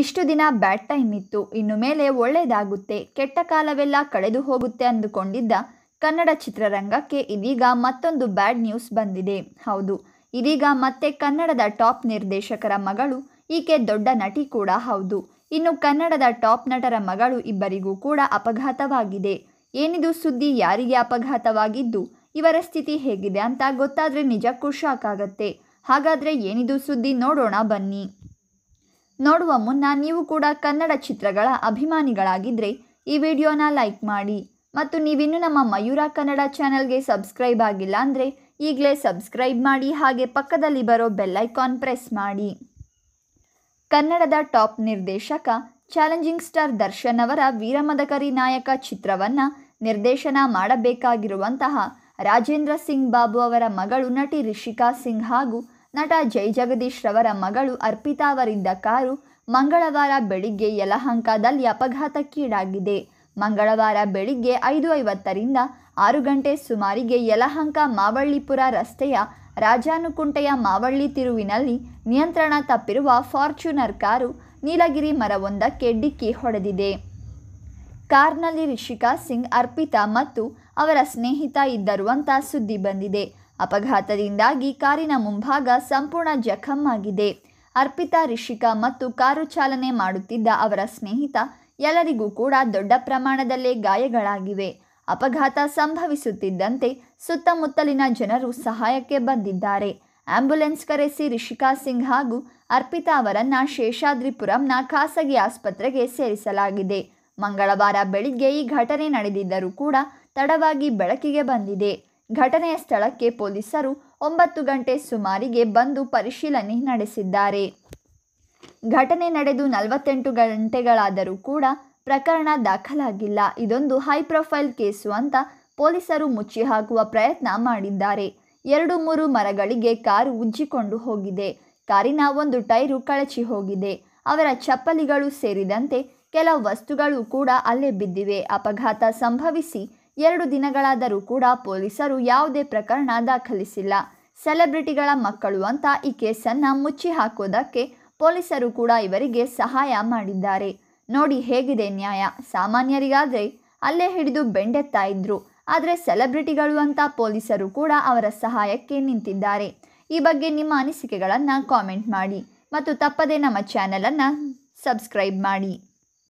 ಇಷ್ಟು ದಿನ bad time ಇತ್ತು, ಇನ್ನು ಮೇಲೆ ಒಳ್ಳೆಯದಾಗುತ್ತೆ, ಕೆಟ್ಟ ಕಾಲವೆಲ್ಲ ಕಳೆದು ಹೋಗುತ್ತೆ ಅಂದುಕೊಂಡಿದ್ದ ಕನ್ನಡ ಚಿತ್ರರಂಗಕ್ಕೆ ಇದೀಗ ಮತ್ತೊಂದು ಬ್ಯಾಡ್ ನ್ಯೂಸ್ ಬಂದಿದೆ. ಹೌದು, ಇದೀಗ ಮತ್ತೆ ಕನ್ನಡದ ಟಾಪ್ ನಿರ್ದೇಶಕರ ಮಗಳು, ಈಕೆ ದೊಡ್ಡ ನಟಿ ಕೂಡ ಹೌದು, ಇನ್ನು ಕನ್ನಡದ ಟಾಪ್ ನಟರ ಮಗಳು ಇಬ್ಬರಿಗೂ ಕೂಡ ಅಪಘಾತವಾಗಿದೆ. ಏನಿದು ಸುದ್ದಿ, ಯಾರಿಗೆ ಅಪಘಾತವಾಗಿದ್ದು, ಇವರ ಸ್ಥಿತಿ ಹೇಗಿದೆ ಅಂತ ಗೊತ್ತಾದರೆ ನಿಜಕ್ಕೂ ಶಾಕ್ ಆಗತ್ತೆ. ಹಾಗಾದರೆ ಏನಿದು ಸುದ್ದಿ, ನೋಡೋಣ ಬನ್ನಿ. ನೋಡುವ ಮುನ್ನ ನೀವು ಕೂಡ ಕನ್ನಡ ಚಿತ್ರಗಳ ಅಭಿಮಾನಿಗಳಾಗಿದ್ದರೆ ಈ ವಿಡಿಯೋನ ಲೈಕ್ ಮಾಡಿ ಮತ್ತು ನೀವಿನ್ನೂ ನಮ್ಮ ಮಯೂರ ಕನ್ನಡ ಚಾನಲ್ಗೆ ಸಬ್ಸ್ಕ್ರೈಬ್ ಆಗಿಲ್ಲ ಅಂದರೆ ಈಗಲೇ ಸಬ್ಸ್ಕ್ರೈಬ್ ಮಾಡಿ, ಹಾಗೆ ಪಕ್ಕದಲ್ಲಿ ಬರೋ ಬೆಲ್ಲೈಕಾನ್ ಪ್ರೆಸ್ ಮಾಡಿ. ಕನ್ನಡದ ಟಾಪ್ ನಿರ್ದೇಶಕ ಚಾಲೆಂಜಿಂಗ್ ಸ್ಟಾರ್ ದರ್ಶನ್ ಅವರ ವೀರಮದಕರಿ ನಾಯಕ ಚಿತ್ರವನ್ನು ನಿರ್ದೇಶನ ಮಾಡಬೇಕಾಗಿರುವಂತಹ ರಾಜೇಂದ್ರ ಸಿಂಗ್ ಬಾಬು ಅವರ ಮಗಳು ನಟಿ ರಿಷಿಕಾ ಸಿಂಗ್ ಹಾಗೂ ನಟ ಜೈ ಜಗದೀಶ್ ರವರ ಮಗಳು ಅರ್ಪಿತಾ ಅವರಿದ್ದ ಕಾರು ಮಂಗಳವಾರ ಬೆಳಿಗ್ಗೆ ಯಲಹಂಕದಲ್ಲಿ ಅಪಘಾತಕ್ಕೀಡಾಗಿದೆ. ಮಂಗಳವಾರ ಬೆಳಿಗ್ಗೆ 5:50 ರಿಂದ 6 ಗಂಟೆ ಸುಮಾರಿಗೆ ಯಲಹಂಕ ಮಾವಳ್ಳಿಪುರ ರಸ್ತೆಯ ರಾಜಾನುಕುಂಟೆಯ ಮಾವಳ್ಳಿ ತಿರುವಿನಲ್ಲಿ ನಿಯಂತ್ರಣ ತಪ್ಪಿರುವ ಫಾರ್ಚುನರ್ ಕಾರು ನೀಲಗಿರಿ ಮರವೊಂದಕ್ಕೆ ಡಿಕ್ಕಿ ಹೊಡೆದಿದೆ. ಕಾರ್ನಲ್ಲಿ ರಿಷಿಕಾ ಸಿಂಗ್, ಅರ್ಪಿತಾ ಮತ್ತು ಅವರ ಸ್ನೇಹಿತ ಇದ್ದರು ಅಂತ ಸುದ್ದಿ ಬಂದಿದೆ. ಅಪಘಾತದಿಂದಾಗಿ ಕಾರಿನ ಮುಂಭಾಗ ಸಂಪೂರ್ಣ ಜಖಂ ಆಗಿದೆ. ಅರ್ಪಿತಾ, ರಿಷಿಕಾ ಮತ್ತು ಕಾರು ಚಾಲನೆ ಮಾಡುತ್ತಿದ್ದ ಅವರ ಸ್ನೇಹಿತ ಎಲ್ಲರಿಗೂ ಕೂಡ ದೊಡ್ಡ ಪ್ರಮಾಣದಲ್ಲೇ ಗಾಯಗಳಾಗಿವೆ. ಅಪಘಾತ ಸಂಭವಿಸುತ್ತಿದ್ದಂತೆ ಸುತ್ತಮುತ್ತಲಿನ ಜನರು ಸಹಾಯಕ್ಕೆ ಬಂದಿದ್ದಾರೆ. ಆಂಬ್ಯುಲೆನ್ಸ್ ಕರೆಸಿ ರಿಷಿಕಾ ಸಿಂಗ್ ಹಾಗೂ ಅರ್ಪಿತಾ ಅವರನ್ನು ಶೇಷಾದ್ರಿಪುರಂನ ಖಾಸಗಿ ಆಸ್ಪತ್ರೆಗೆ ಸೇರಿಸಲಾಗಿದೆ. ಮಂಗಳವಾರ ಬೆಳಿಗ್ಗೆ ಈ ಘಟನೆ ನಡೆದಿದ್ದರೂ ಕೂಡ ತಡವಾಗಿ ಬೆಳಕಿಗೆ ಬಂದಿದೆ. ಘಟನೆಯ ಸ್ಥಳಕ್ಕೆ ಪೊಲೀಸರು 9 ಗಂಟೆ ಸುಮಾರಿಗೆ ಬಂದು ಪರಿಶೀಲನೆ ನಡೆಸಿದ್ದಾರೆ. ಘಟನೆ ನಡೆದು 48 ಗಂಟೆಗಳಾದರೂ ಕೂಡ ಪ್ರಕರಣ ದಾಖಲಾಗಿಲ್ಲ. ಇದೊಂದು ಹೈ ಪ್ರೊಫೈಲ್ ಕೇಸು ಅಂತ ಪೊಲೀಸರು ಮುಚ್ಚಿ ಹಾಕುವ ಪ್ರಯತ್ನ ಮಾಡಿದ್ದಾರೆ. 2-3 ಮರಗಳಿಗೆ ಕಾರು ಉಜ್ಜಿಕೊಂಡು ಹೋಗಿದೆ. ಕಾರಿನ ಒಂದು ಟೈರು ಕಳಚಿ ಹೋಗಿದೆ. ಅವರ ಚಪ್ಪಲಿಗಳು ಸೇರಿದಂತೆ ಕೆಲವು ವಸ್ತುಗಳು ಕೂಡ ಅಲ್ಲೇ ಬಿದ್ದಿವೆ. ಅಪಘಾತ ಸಂಭವಿಸಿ 2 ದಿನಗಳಾದರೂ ಕೂಡ ಪೊಲೀಸರು ಯಾವುದೇ ಪ್ರಕರಣ ದಾಖಲಿಸಿಲ್ಲ. ಸೆಲೆಬ್ರಿಟಿಗಳ ಮಕ್ಕಳು ಅಂತ ಈ ಕೇಸನ್ನು ಮುಚ್ಚಿ ಹಾಕೋದಕ್ಕೆ ಪೊಲೀಸರು ಕೂಡ ಇವರಿಗೆ ಸಹಾಯ ಮಾಡಿದ್ದಾರೆ. ನೋಡಿ ಹೇಗಿದೆ ನ್ಯಾಯ. ಸಾಮಾನ್ಯರಿಗಾದರೆ ಅಲ್ಲೇ ಹಿಡಿದು ಬೆಂಡೆತ್ತಾ ಇದ್ರು, ಆದರೆ ಸೆಲೆಬ್ರಿಟಿಗಳು ಅಂತ ಪೊಲೀಸರು ಕೂಡ ಅವರ ಸಹಾಯಕ್ಕೆ ನಿಂತಿದ್ದಾರೆ. ಈ ಬಗ್ಗೆ ನಿಮ್ಮ ಅನಿಸಿಕೆಗಳನ್ನು ಕಾಮೆಂಟ್ ಮಾಡಿ ಮತ್ತು ತಪ್ಪದೇ ನಮ್ಮ ಚಾನಲನ್ನು ಸಬ್ಸ್ಕ್ರೈಬ್ ಮಾಡಿ.